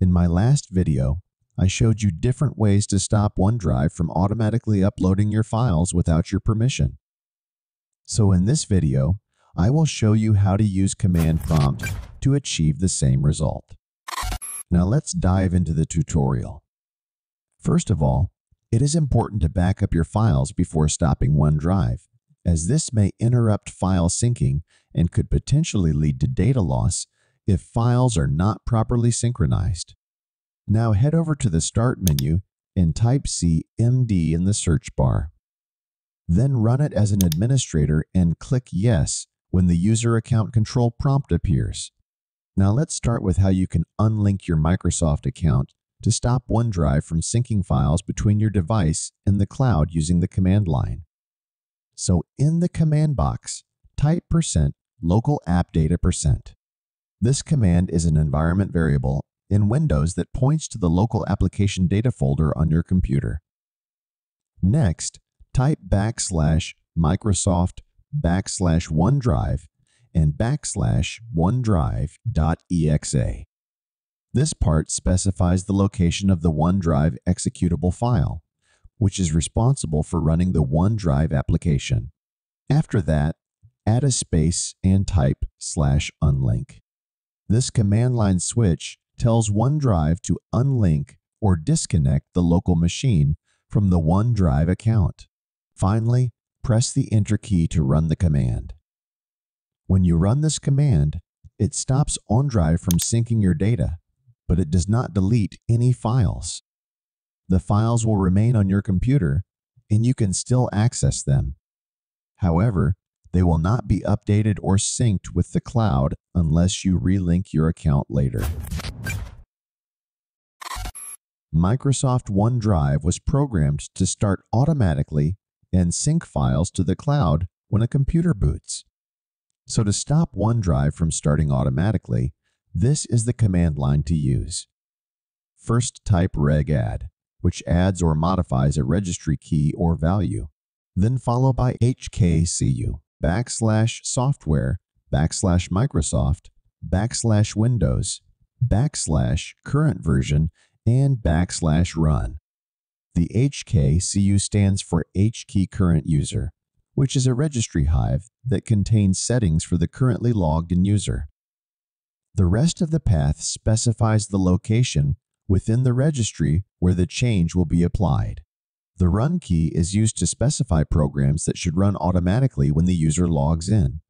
In my last video, I showed you different ways to stop OneDrive from automatically uploading your files without your permission. So in this video, I will show you how to use Command Prompt to achieve the same result. Now let's dive into the tutorial. First of all, it is important to back up your files before stopping OneDrive, as this may interrupt file syncing and could potentially lead to data loss if files are not properly synchronized. Now head over to the Start menu and type CMD in the search bar. Then run it as an administrator and click Yes when the User Account Control prompt appears. Now let's start with how you can unlink your Microsoft account to stop OneDrive from syncing files between your device and the cloud using the command line. So in the command box, type %localappdata%. This command is an environment variable in Windows that points to the local application data folder on your computer. Next, type \Microsoft \OneDrive and \OneDrive.exe. This part specifies the location of the OneDrive executable file, which is responsible for running the OneDrive application. After that, add a space and type /unlink. This command line switch tells OneDrive to unlink or disconnect the local machine from the OneDrive account. Finally, press the Enter key to run the command. When you run this command, it stops OneDrive from syncing your data, but it does not delete any files. The files will remain on your computer, and you can still access them. However, they will not be updated or synced with the cloud unless you relink your account later. Microsoft OneDrive was programmed to start automatically and sync files to the cloud when a computer boots. So to stop OneDrive from starting automatically, this is the command line to use. First, type \reg add, which adds or modifies a registry key or value, then follow by HKCU \software \Microsoft \Windows \current version and \run. The HKCU stands for HKEY Current User, which is a registry hive that contains settings for the currently logged in user. The rest of the path specifies the location within the registry where the change will be applied. The run key is used to specify programs that should run automatically when the user logs in.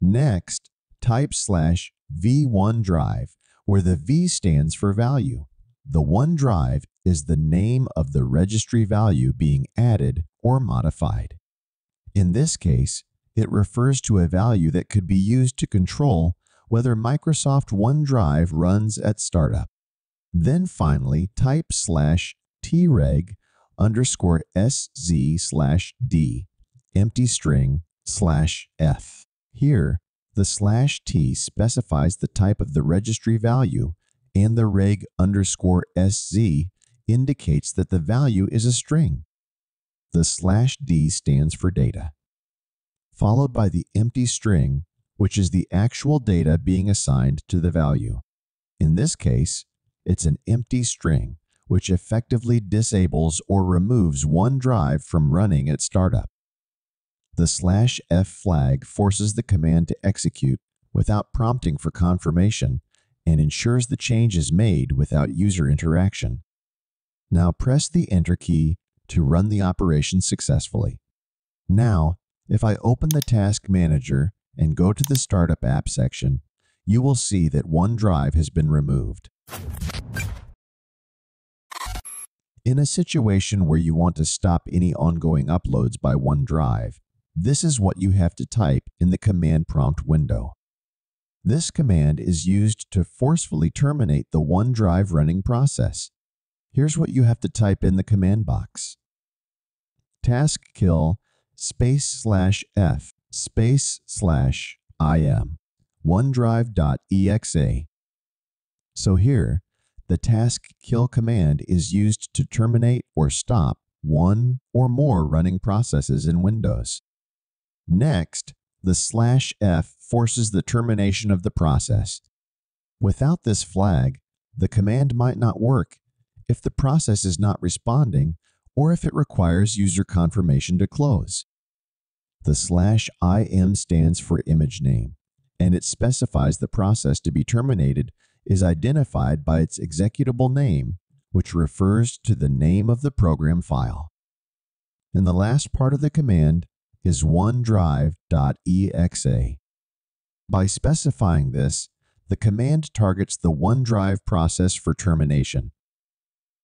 Next, type \v OneDrive, where the V stands for value. The OneDrive is the name of the registry value being added or modified. In this case, it refers to a value that could be used to control whether Microsoft OneDrive runs at startup. Then finally, type \treg_sz_d_f. Here, the \t specifies the type of the registry value, and the \reg_sz indicates that the value is a string. The \d stands for data, followed by the \string, which is the actual data being assigned to the value. In this case, it's an empty string, which effectively disables or removes OneDrive from running at startup. The \f flag forces the command to execute without prompting for confirmation and ensures the change is made without user interaction. Now press the Enter key to run the operation successfully. Now, if I open the Task Manager and go to the Startup App section, you will see that OneDrive has been removed. In a situation where you want to stop any ongoing uploads by OneDrive, this is what you have to type in the command prompt window. This command is used to forcefully terminate the OneDrive running process. Here's what you have to type in the command box: taskkill \f im OneDrive.exe. So here, the taskkill command is used to terminate or stop one or more running processes in Windows. Next, the \f forces the termination of the process. Without this flag, The command might not work if the process is not responding or if it requires user confirmation to close. The /im stands for image name, and it specifies the process to be terminated is identified by its executable name, which refers to the name of the program file. And the last part of the command is OneDrive.exe. By specifying this, the command targets the OneDrive process for termination.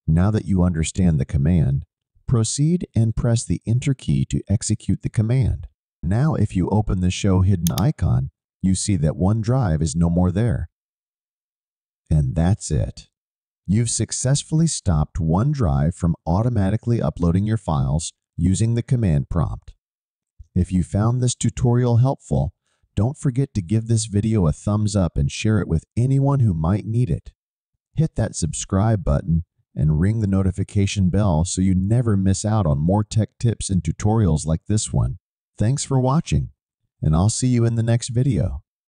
Now that you understand the command, proceed and press the Enter key to execute the command. Now if you open the Show Hidden icon, you see that OneDrive is no more there. And that's it. You've successfully stopped OneDrive from automatically uploading your files using the command prompt. If you found this tutorial helpful, don't forget to give this video a thumbs up and share it with anyone who might need it. Hit that subscribe button and ring the notification bell so you never miss out on more tech tips and tutorials like this one. Thanks for watching, and I'll see you in the next video.